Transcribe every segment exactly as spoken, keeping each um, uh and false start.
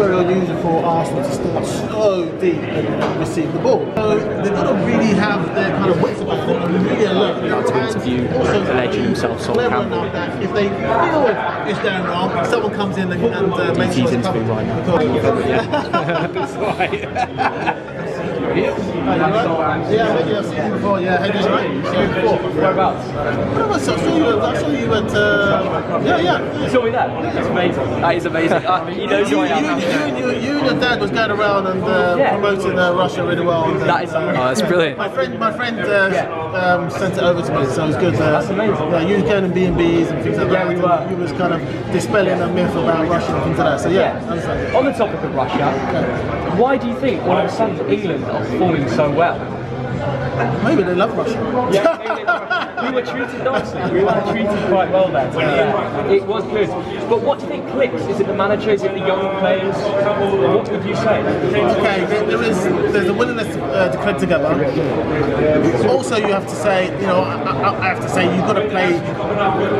very unusual for Arsenal to start so deep and receive the ball. So they've got to really have their kind of wits about them and really alert. In our interview, the legend himself, Sol Campbell, that if they feel it's going wrong, someone comes in and uh, makes it right now. Yeah, I've seen you before. Yeah, Henry's right. Whereabouts? Whereabouts? I saw you. I saw you at. Uh, yeah, yeah. You saw me that. That's amazing. That is amazing. Uh, you know who I am. You, you, you, you and your dad was going around and uh, yeah. promoting uh, Russia really well. And, uh, that is. Uh, oh, that's brilliant. My friend, my friend uh, yeah. um, sent it over to me, so it was good. Uh, that's amazing. Yeah, you were going in B and B's and things like yeah, that. Yeah, we were. You was kind of dispelling yeah. a myth about Russia and things like that. So yeah. yeah. On the topic of Russia, yeah. why do you think all of a sudden England are performing so well? Maybe they love Russia. Yeah, maybe they love Russia. We were treated nicely. We were treated quite well there. Yeah. It was good. But what do you think clicks? Is it the managers? Is it the young players? What would you say? Okay, there is there's a willingness uh, to click together. Also, you have to say, you know, I, I have to say, you've got to play.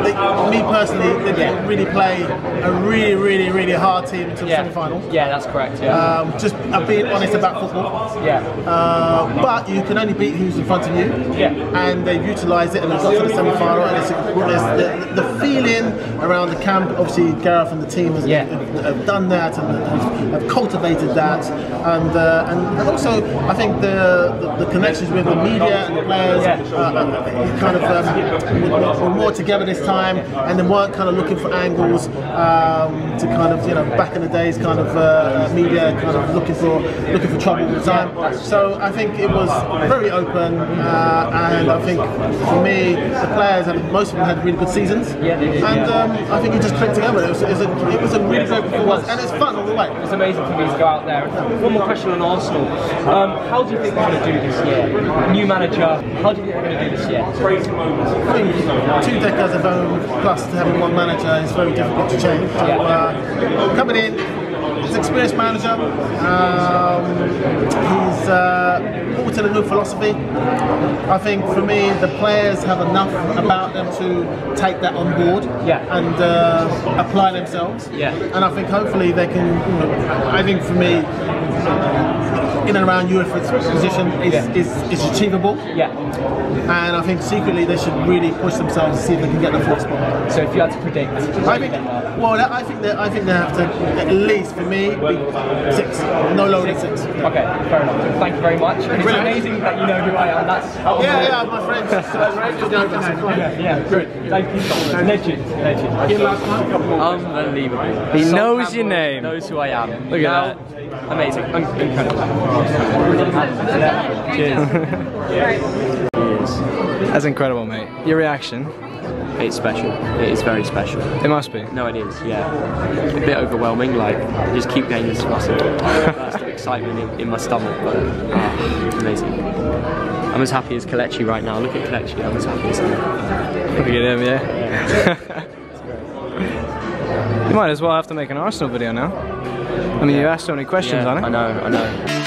They, me personally, they didn't yeah. really play a really, really, really hard team until yeah. the semi-final. Yeah, that's correct. Yeah. Um, just uh, being honest about football. Yeah. Uh, but you can only beat who's in front of you, yeah. and they've utilised it and they've got to the semi-final, and it's, it's the, the feeling around the camp. Obviously Gareth and the team has, yeah. have, have done that and have cultivated that, and uh, and also I think the, the, the connections with the media and the players uh, kind of um, were more together this time, and they weren't kind of looking for angles um, to kind of, you know, back in the days kind of uh, media kind of looking for looking for trouble all the time. So I think it was very open, uh, and I think for me the players, I mean, most of them had really good seasons, yeah, they did, and um, yeah. I think it just clicked together. It was, it was, a, it was a really great performance, and it's fun all the way. It's amazing for me to go out there. One more question on Arsenal. Um, how do you think they're going to do this year? New manager, how do you think they're going to do this year? I think two decades of own plus to having one manager is very difficult to change. So, uh, coming in, he's an experienced manager, um, he's uh, brought in a new philosophy. I think for me the players have enough about them to take that on board yeah. and uh, apply themselves. Yeah. And I think hopefully they can, you know, I think for me in and around UEFA's position is, yeah. is, is achievable. Yeah. And I think secretly they should really push themselves to see if they can get the fourth spot. So if you had to predict, I think, well, I think that I think they have to at least for me be six, no lower than six. Okay, fair enough. Thank you very much. And it's amazing that you know who I am. That's yeah, yeah, my friend. yeah, yeah, good. Thank you so much. Legend, legend. Unbelievable. He knows your name. Knows who I am. Look at that. Amazing. Incredible. Cheers. That's incredible, mate. Your reaction? It's special. It is very special. It must be. No, it is. Yeah. A bit overwhelming. Like, I just keep getting this muscle burst of excitement in, in my stomach. But uh, amazing. I'm as happy as Kelechi right now. Look at Kelechi. I'm as happy as him. Look at him. Yeah. You might as well have to make an Arsenal video now. I mean, yeah. you asked so many questions, yeah, I know. I know. I know.